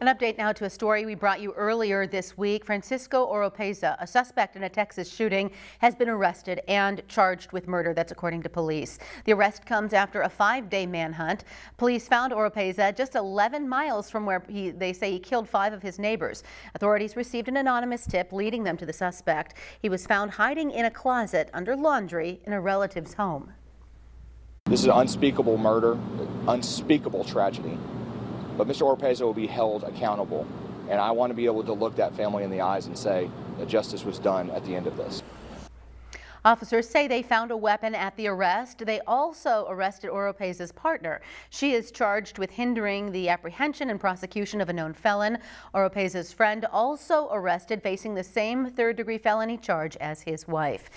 An update now to a story we brought you earlier this week. Francisco Oropeza, a suspect in a Texas shooting, has been arrested and charged with murder. That's according to police. The arrest comes after a 5-day manhunt. Police found Oropeza just 11 miles from where they say he killed 5 of his neighbors. Authorities received an anonymous tip leading them to the suspect. He was found hiding in a closet under laundry in a relative's home. This is an unspeakable murder, unspeakable tragedy. But Mr. Oropeza will be held accountable, and I want to be able to look that family in the eyes and say that justice was done at the end of this. Officers say they found a weapon at the arrest. They also arrested Oropeza's partner. She is charged with hindering the apprehension and prosecution of a known felon. Oropeza's friend also arrested, facing the same 3rd-degree felony charge as his wife.